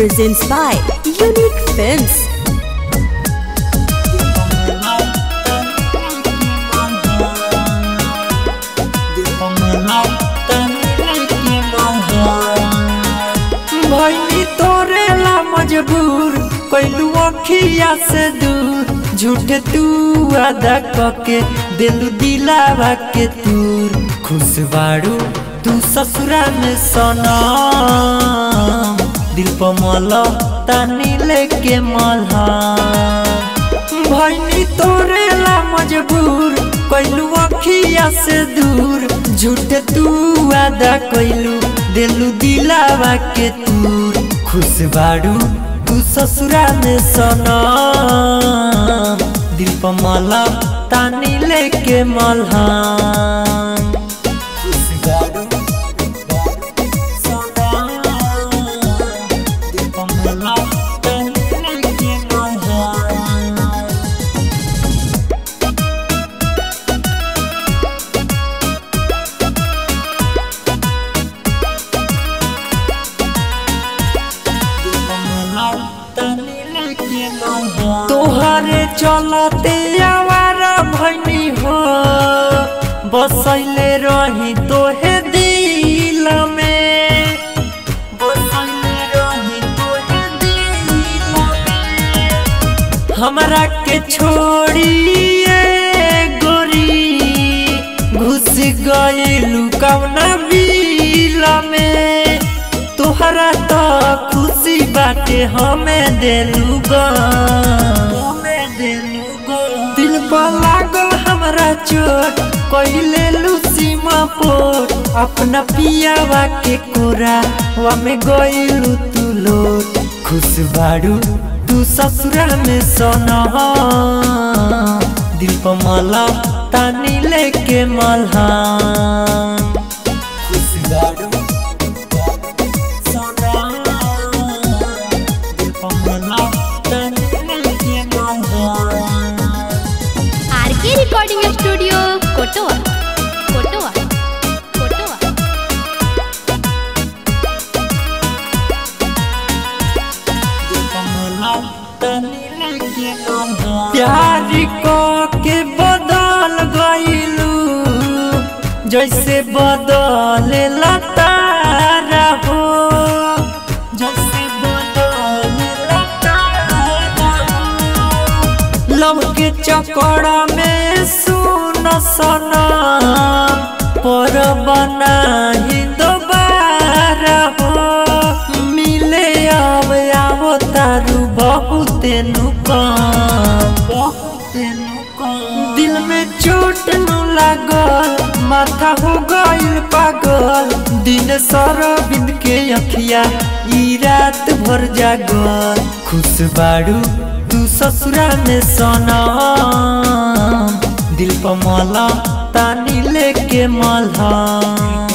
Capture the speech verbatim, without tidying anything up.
presents by Unique Films। मजबूर कैलू अखिया से दूर झूठे तू आदा कके दिलू दिलावा के तूर खुश बाड़ू तू ससुरा में सोना दिल पर मला तानी लेके मल्हा भैनी तोरे ला मजबूर कैलू अखिया से दूर झूठे तू आदा कैलू दिलू दिलावा के तूर खुश बाड़ू तू ससुरा में सोना दिल पर मला तानी लेके मल्हा तोहरे चलते आवारा भैनी हो बसैले रही तोहे दिल में बसैले रही तोहे दिल में हमरा के छोड़ी गोरी घुस गइलू कौना बिल में तोहरा तो खुशी बाटे हमें देलू दिल पर लागल हमारा चोट कइले लू सीमा पोट अपना पियावा के कोरा वामे गइलू तू लोट खुश बाड़ू तू ससुरा में सोना दिल पर मला तानी लेके मल्हा रिकॉर्डिंग स्टूडियो कोटवा कोटवा कोटवा प्यार को के बदल गइलू जैसे बदल लता रहो जैसे बदल लता रहो लव के चकड़ा में सुनो सोना पर बना ही दोबारा हो मिले अब आवो तारू बहुत नुका दिल में चोट न लागल माथा हो गइल पागल दिन सारा बिंद के अखिया ई रात भर जागल खुश बाड़ू तू ससुरा में सोना दिल पर मला तानी लेके मल्हा।